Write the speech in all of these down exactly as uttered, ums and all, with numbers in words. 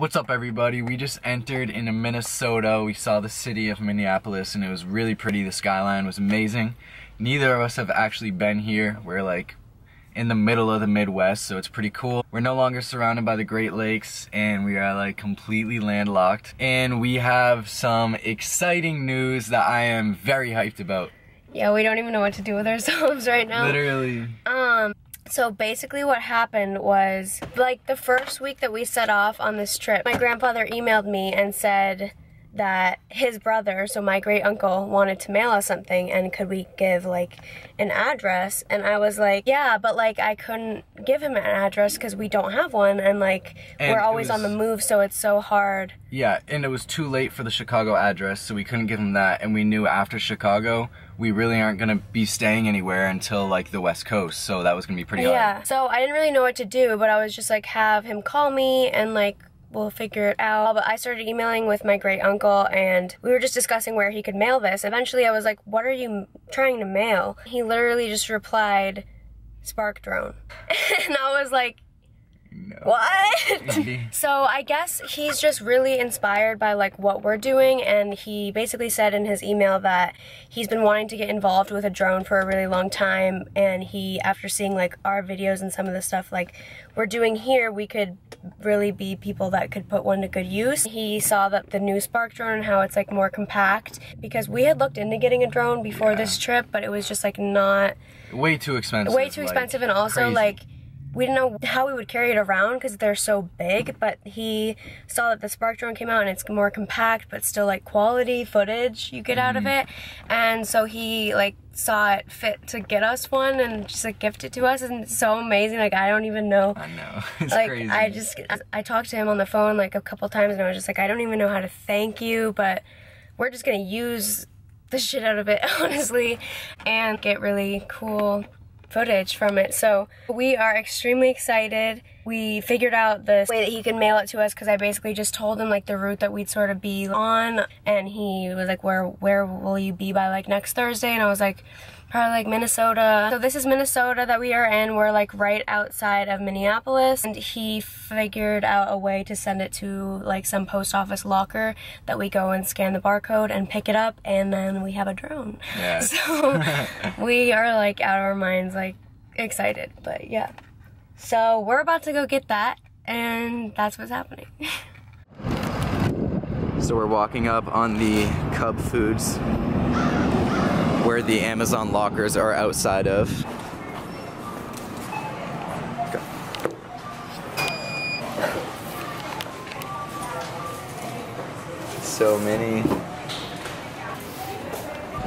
What's up, everybody? We just entered into Minnesota. We saw the city of Minneapolis and it was really pretty. The skyline was amazing. Neither of us have actually been here. We're like in the middle of the Midwest, so it's pretty cool. We're no longer surrounded by the Great Lakes and we are like completely landlocked. And we have some exciting news that I am very hyped about. Yeah, we don't even know what to do with ourselves right now. Literally. Um. So basically what happened was, like the first week that we set off on this trip, my grandfather emailed me and said that his brother, so my great uncle, wanted to mail us something and could we give like an address? And I was like, yeah, but like I couldn't give him an address because we don't have one and like and we're always was, on the move, so it's so hard. Yeah, and it was too late for the Chicago address, so we couldn't give him that, and we knew after Chicago we really aren't gonna be staying anywhere until like the West Coast, so that was gonna be pretty hard. Yeah, so I didn't really know what to do, but I was just like, have him call me and like we'll figure it out. But I started emailing with my great uncle and we were just discussing where he could mail this. Eventually I was like, what are you trying to mail? He literally just replied, Spark Drone. And I was like, no. What? So I guess he's just really inspired by like what we're doing, and he basically said in his email that he's been wanting to get involved with a drone for a really long time, and he, after seeing like our videos and some of the stuff like we're doing here, we could really be people that could put one to good use. He saw that the new Spark Drone and how it's like more compact, because we had looked into getting a drone before yeah. this trip, but it was just like not way too expensive. Way too like, expensive and also crazy. like We didn't know how we would carry it around because they're so big, but he saw that the Spark Drone came out and it's more compact but still like quality footage you get mm. out of it, and so he like saw it fit to get us one and just like gift it to us, and it's so amazing. Like I don't even know. I know. It's like, crazy. I just I talked to him on the phone like a couple times and I was just like, I don't even know how to thank you, but we're just gonna use the shit out of it honestly and get really cool footage from it. So we are extremely excited. We figured out the way that he can mail it to us because I basically just told him like the route that we'd sort of be on, and he was like, where where will you be by like next Thursday? And I was like, probably like Minnesota. So this is Minnesota that we are in. We're like right outside of Minneapolis, and he figured out a way to send it to like some post office locker that we go and scan the barcode and pick it up, and then we have a drone. Yeah. So we are like out of our minds, like excited, but yeah. So we're about to go get that, and that's what's happening. So we're walking up on the Cub Foods, where the Amazon lockers are outside of. Go. So many.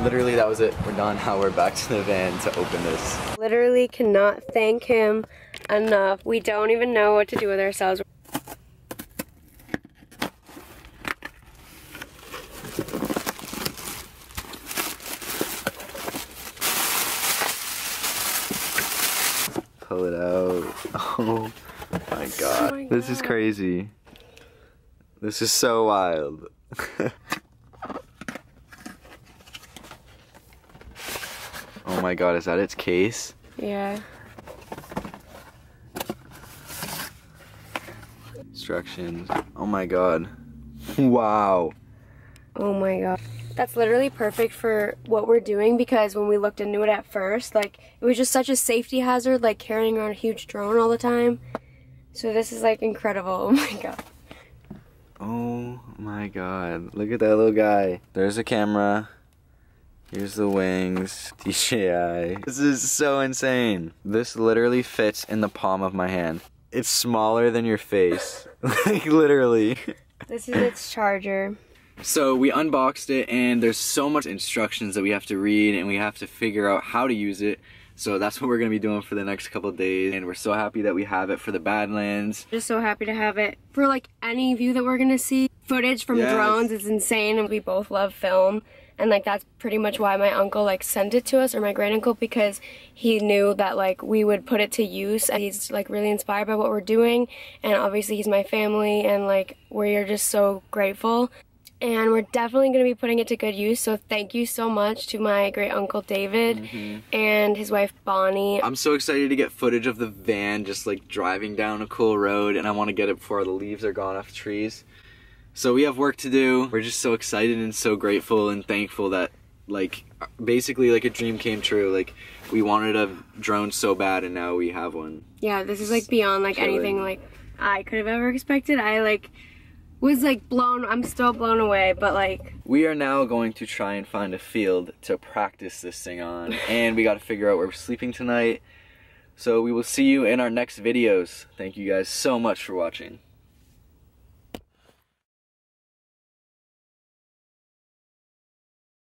Literally, that was it. We're done. Now we're back to the van to open this. Literally cannot thank him enough. We don't even know what to do with ourselves. Pull it out. Oh my god. Oh my this god. is crazy. This is so wild. Oh my god, is that its case? Yeah. Instructions. Oh my god. Wow. Oh my god. That's literally perfect for what we're doing, because when we looked into it at first, like it was just such a safety hazard, like carrying around a huge drone all the time. So this is like incredible. Oh my god. Oh my god. Look at that little guy. There's a camera. Here's the wings. D J I. This is so insane. This literally fits in the palm of my hand. It's smaller than your face. Like literally. This is its charger. So we unboxed it, and there's so much instructions that we have to read, and we have to figure out how to use it. So that's what we're gonna be doing for the next couple of days, and we're so happy that we have it for the Badlands. Just so happy to have it for like any view that we're gonna see. Footage from yes. drones is insane, and we both love film, and like that's pretty much why my uncle like sent it to us, or my great uncle, because he knew that like we would put it to use, and he's like really inspired by what we're doing, and obviously he's my family, and like we are just so grateful. and we're definitely going to be putting it to good use. So thank you so much to my great uncle David mm-hmm. and his wife Bonnie. I'm so excited to get footage of the van just like driving down a cool road, and I want to get it before the leaves are gone off trees. So we have work to do. We're just so excited and so grateful and thankful that like basically like a dream came true. Like we wanted a drone so bad and now we have one. Yeah, this is like beyond like Chilling. anything like I could have ever expected. I like was like blown, I'm still blown away, but like. We are now going to try and find a field to practice this thing on, and we gotta figure out where we're sleeping tonight. So we will see you in our next videos. Thank you guys so much for watching.